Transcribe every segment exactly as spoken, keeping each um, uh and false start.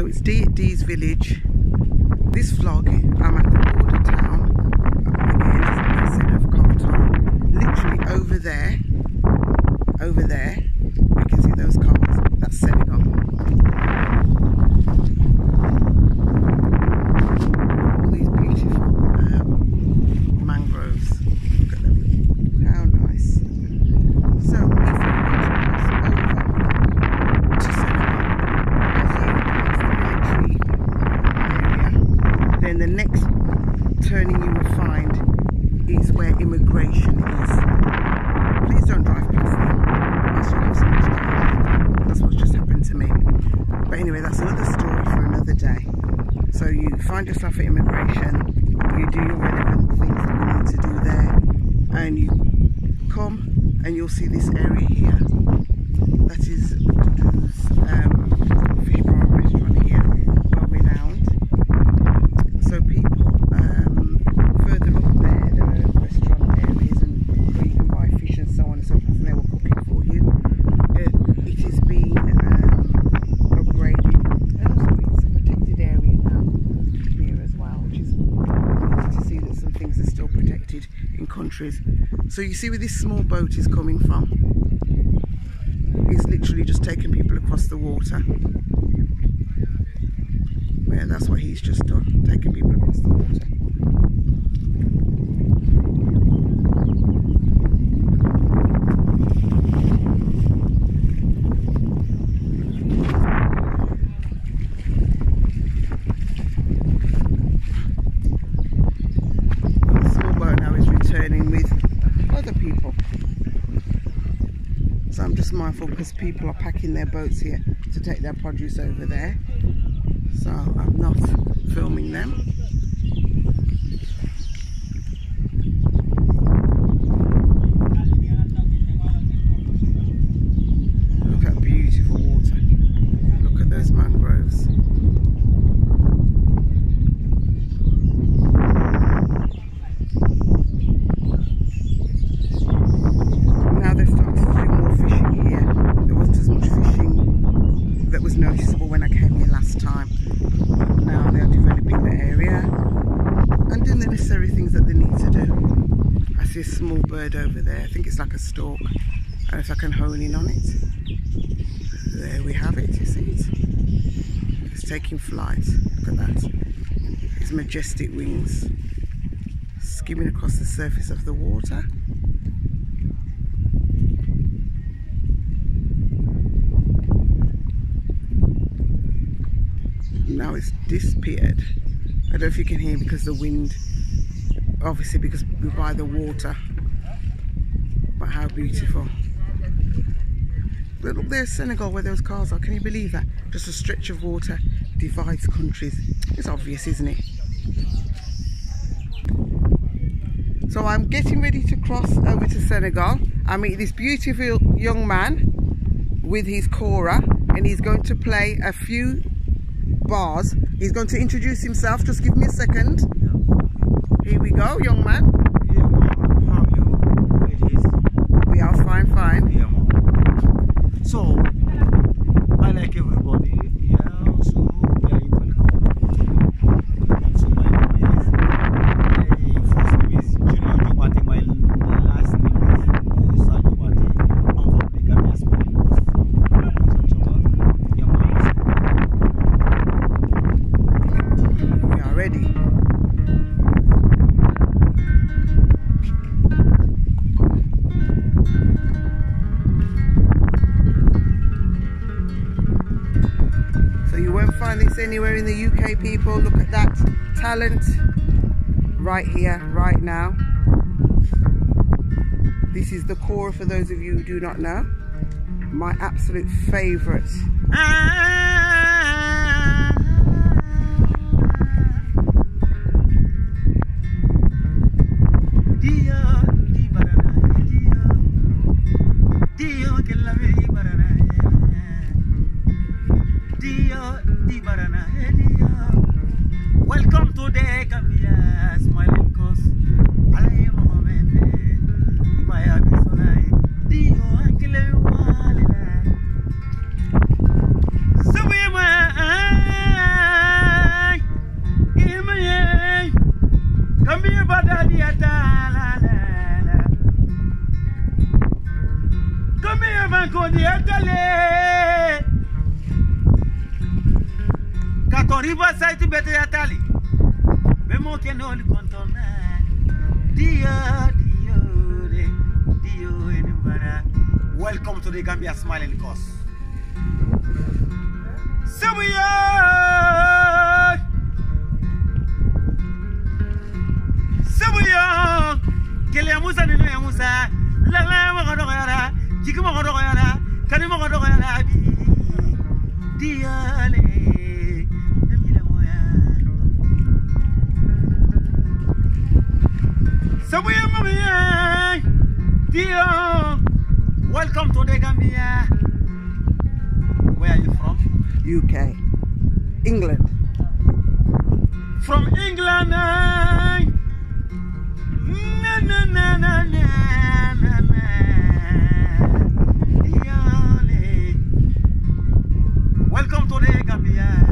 So it's D at D's village. This vlog, I'm at the border town. Again, as I said, of Kartung. Literally over there, over there, you can see those cars. That's Senegal. All these beautiful um, mangroves. Look at them. How nice. So. The next turning you will find is where immigration is. Please don't drive past them. That's what's just happened to me. But anyway, that's another story for another day. So you find yourself at immigration, you do your relevant things that you need to do there, and you come and you'll see this area here. That is um, Fishborough restaurant here, well renowned. So people um, further up there, there are restaurant areas and where you can buy fish and so on and so forth, and they will cook it for you. It, it is being um, upgraded, and also it's a protected area now here as well, which is nice to see that some things are still protected in countries. So you see where this small boat is coming from. It's literally just taking people across the water. Yeah, that's what he's just done, taking people across the water. And the small boat now is returning with other people. So I'm just mindful because people are packing their boats here to take their produce over there. So I'm not filming them. Look at beautiful water. Look at those mangroves. Now they've started to do more fishing here. There wasn't as much fishing that was noticeable when I came here last time. Now they are developing the area and doing the necessary things that they need to do. I see a small bird over there. I think it's like a stork. And if I can hone in on it, there we have it. You see it? It's taking flight. Look at that. Its majestic wings skimming across the surface of the water. Now it's disappeared. I don't know if you can hear because the wind, obviously because we're by the water. But how beautiful. But look, there's Senegal where those cars are. Can you believe that? Just a stretch of water divides countries. It's obvious, isn't it? So I'm getting ready to cross over to Senegal. I meet this beautiful young man with his kora, and he's going to play a few bars. He's going to introduce himself. Just give me a second. Here we go, young man. Yeah, how are you? It is. We are fine, fine. Yeah, so I like everybody. Yeah, so they are welcome. And so my name is I first name is Junior Jobati. My last name is Musa Jobati. I'm from the Gambia as well. Ready. So you won't find this anywhere in the U K, people. Look at that talent right here, right now. This is the kora for those of you who do not know. My absolute favourite. Welcome to the Gambia, smiling coast. I am Mohammed. You might have been so nice. Dio, Uncle, you are. river side better yatali. Memo can only control man. Dear, dear, dear, welcome to the Gambia Smiling Coast. Sabuya, Sabuya, Keliamusa, Keliamusa, Lala, Magodoyara, Jikuma Godoyara, Kanima Godoyara, Diale. Welcome to the Gambia. Where are you from? U K. England. From England. Na na na na na na na. Welcome to the Gambia.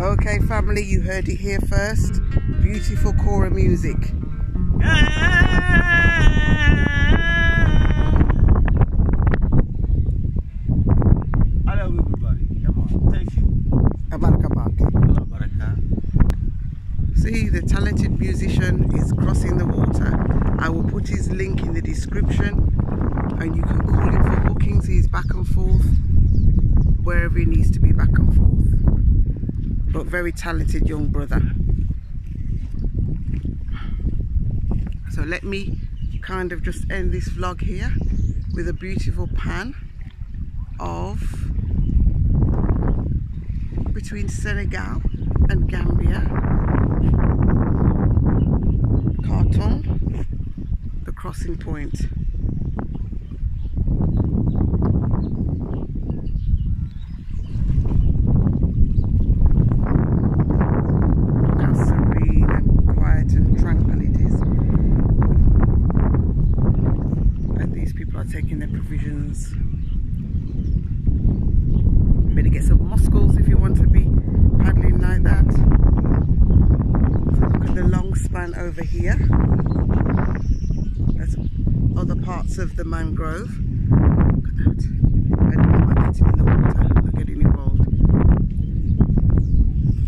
Okay, family, you heard it here first. Beautiful choral music. Thank you. See, the talented musician is crossing the water. I will put his link in the description and you can call him for bookings. He's back and forth wherever he needs to be back and forth. But very talented young brother. So let me kind of just end this vlog here with a beautiful pan of between Senegal and Gambia, Kartung, the crossing point. Taking their provisions. Better get some muscles if you want to be paddling like that. So look at the long span over here. There's other parts of the mangrove. Look at that. I don't know why it's in the water. I'm getting involved.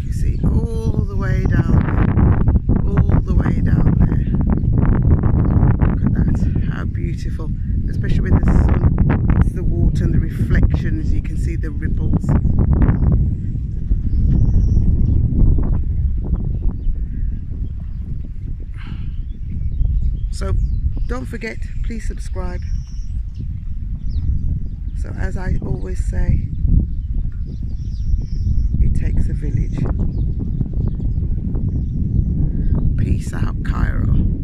You see all the way down there. All the way down there. Look at that. How beautiful. Especially when the sun hits the water and the reflections, you can see the ripples. So don't forget, please subscribe. So as I always say, it takes a village. Peace out, Cairo.